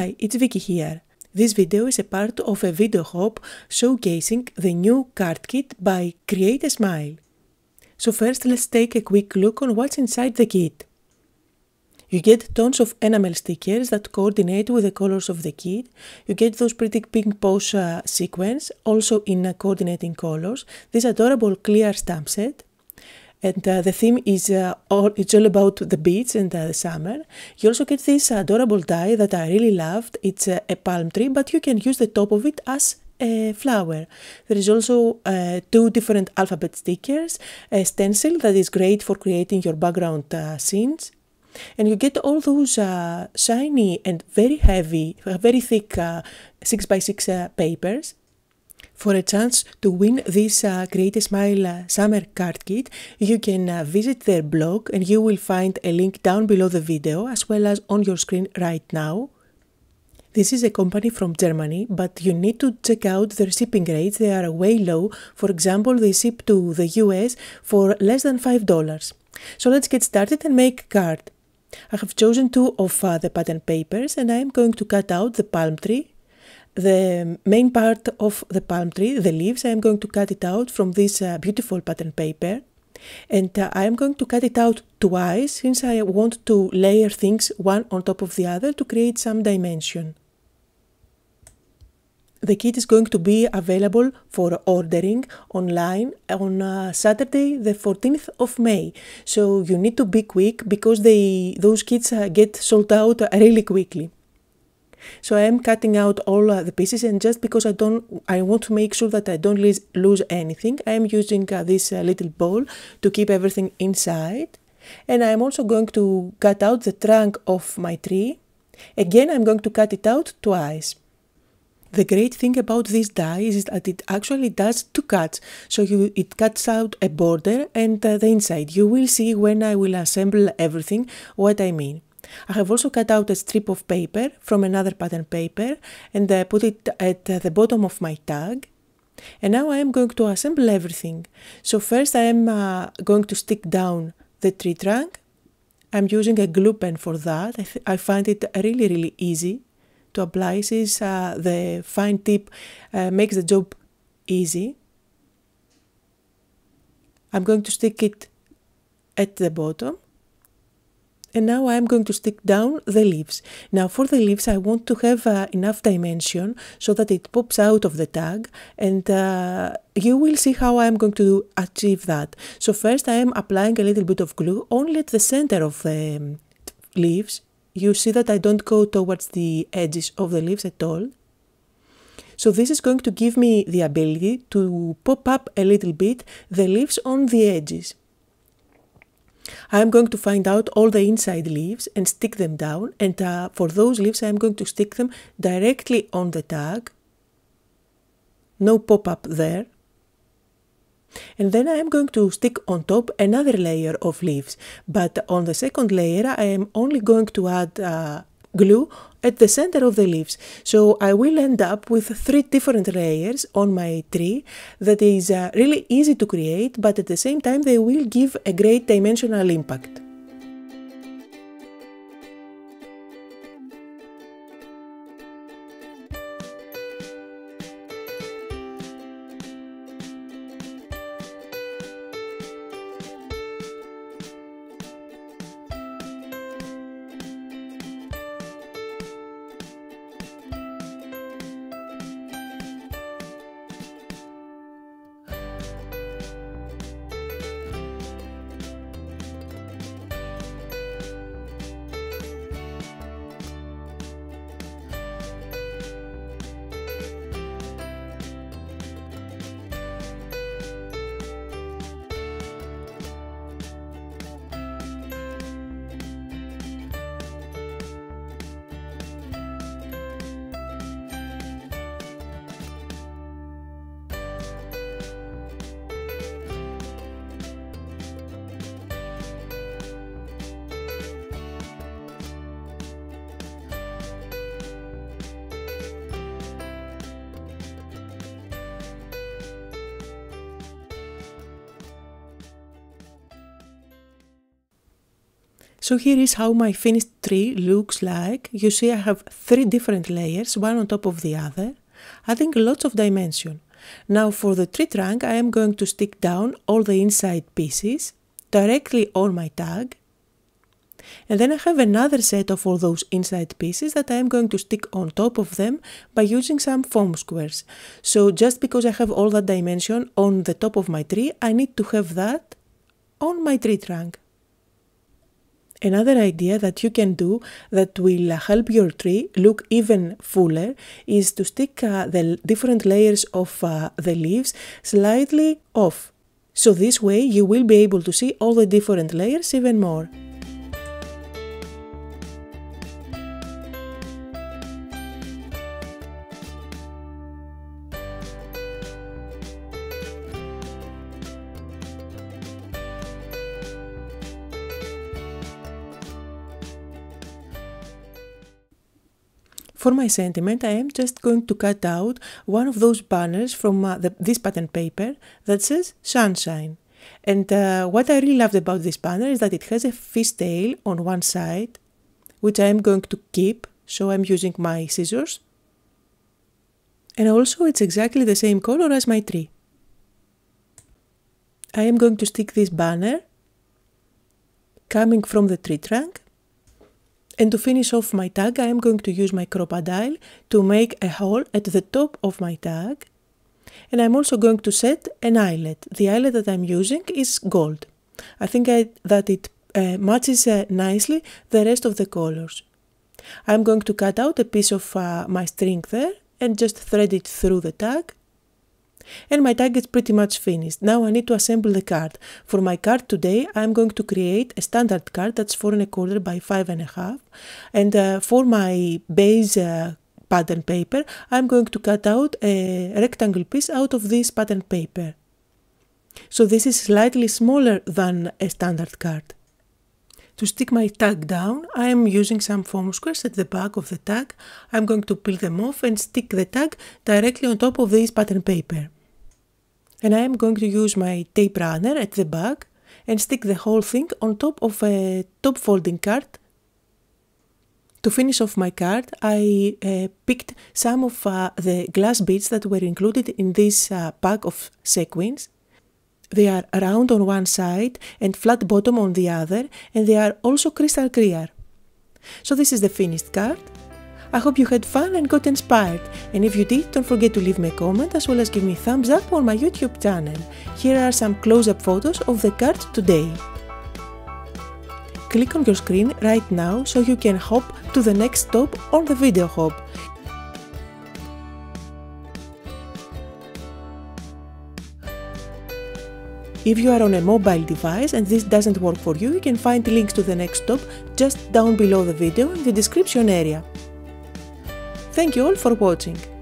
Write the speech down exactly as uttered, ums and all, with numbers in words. Hi, it's Vicky here. This video is a part of a video hop showcasing the new card kit by Create a Smile. So first let's take a quick look on what's inside the kit. You get tons of enamel stickers that coordinate with the colors of the kit. You get those pretty pink pose uh, sequence, also in uh, coordinating colors. This adorable clear stamp set. And uh, the theme is uh, all, it's all about the beach and uh, the summer. You also get this adorable die that I really loved. It's uh, a palm tree, but you can use the top of it as a flower. There is also uh, two different alphabet stickers, a stencil that is great for creating your background uh, scenes. And you get all those uh, shiny and very heavy, very thick uh, six by six uh, papers. For a chance to win this uh, Create a Smile uh, Summer Card Kit, you can uh, visit their blog and you will find a link down below the video as well as on your screen right now. This is a company from Germany, but you need to check out their shipping rates. They are way low. For example, they ship to the U S for less than five dollars. So let's get started and make a card. I have chosen two of uh, the pattern papers and I am going to cut out the palm tree. The main part of the palm tree, the leaves, I am going to cut it out from this uh, beautiful pattern paper, and uh, I am going to cut it out twice since I want to layer things one on top of the other to create some dimension. The kit is going to be available for ordering online on uh, Saturday the fourteenth of May. So you need to be quick because they, those kits uh, get sold out really quickly. So I am cutting out all uh, the pieces, and just because I don't, I want to make sure that I don't lose, lose anything, I am using uh, this uh, little bowl to keep everything inside. And I am also going to cut out the trunk of my tree. Again, I am going to cut it out twice. The great thing about this die is that it actually does two cuts, so you, it cuts out a border and uh, the inside. You will see when I will assemble everything what I mean. I have also cut out a strip of paper from another pattern paper and uh, put it at uh, the bottom of my tag. And now I am going to assemble everything. So first I am uh, going to stick down the tree trunk. I'm using a glue pen for that. I, th I find it really, really easy to apply since uh, the fine tip uh, makes the job easy. I'm going to stick it at the bottom. And now I'm going to stick down the leaves. Now for the leaves I want to have uh, enough dimension so that it pops out of the tag, and uh, you will see how I'm going to achieve that. So first I am applying a little bit of glue only at the center of the um, leaves. You see that I don't go towards the edges of the leaves at all. So this is going to give me the ability to pop up a little bit the leaves on the edges. I am going to find out all the inside leaves and stick them down, and uh, for those leaves I am going to stick them directly on the tag. No pop-up there. And then I am going to stick on top another layer of leaves, but on the second layer I am only going to add uh, glue at the center of the leaves. So I will end up with three different layers on my tree that is uh, really easy to create, but at the same time they will give a great dimensional impact. So here is how my finished tree looks like. You see I have three different layers, one on top of the other, adding lots of dimension. Now for the tree trunk I am going to stick down all the inside pieces directly on my tag, and then I have another set of all those inside pieces that I am going to stick on top of them by using some foam squares. So just because I have all that dimension on the top of my tree, I need to have that on my tree trunk. Another idea that you can do that will help your tree look even fuller is to stick uh, the different layers of uh, the leaves slightly off. So this way you will be able to see all the different layers even more. For my sentiment, I am just going to cut out one of those banners from uh, the, this pattern paper that says Sunshine. And uh, what I really loved about this banner is that it has a fish tail on one side, which I am going to keep, so I'm using my scissors. And also it's exactly the same color as my tree. I am going to stick this banner coming from the tree trunk. And to finish off my tag, I am going to use my Crop-A-Dile to make a hole at the top of my tag. And I'm also going to set an eyelet. The eyelet that I'm using is gold. I think I, that it uh, matches uh, nicely the rest of the colors. I'm going to cut out a piece of uh, my string there and just thread it through the tag. And my tag is pretty much finished. Now I need to assemble the card. For my card today, I'm going to create a standard card that's four and a quarter by five and a half. And uh, for my base uh, pattern paper, I'm going to cut out a rectangle piece out of this pattern paper. So this is slightly smaller than a standard card. To stick my tag down, I am using some foam squares at the back of the tag. I'm going to peel them off and stick the tag directly on top of this pattern paper. And I am going to use my tape runner at the back and stick the whole thing on top of a top folding card. To finish off my card, I uh, picked some of uh, the glass beads that were included in this uh, pack of sequins. They are round on one side and flat bottom on the other, and they are also crystal clear. So this is the finished card. I hope you had fun and got inspired, and if you did, don't forget to leave me a comment as well as give me a thumbs up on my YouTube channel. Here are some close-up photos of the cards today. Click on your screen right now so you can hop to the next stop on the video hop. If you are on a mobile device and this doesn't work for you, you can find links to the next stop just down below the video in the description area. Thank you all for watching.